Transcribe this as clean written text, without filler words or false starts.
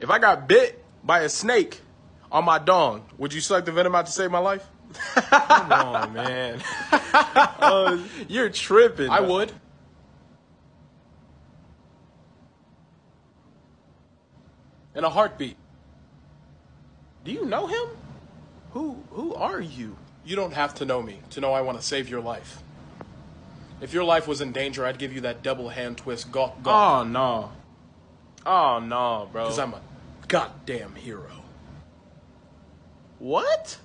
If I got bit by a snake on my dong, would you suck the venom out to save my life? Come on, man. You're tripping. I would. In a heartbeat. Do you know him? Who are you? You don't have to know me to know I want to save your life. If your life was in danger, I'd give you that double hand twist. Gawk, gawk. Oh, no. Oh, no, bro. Because I'm a goddamn hero. What?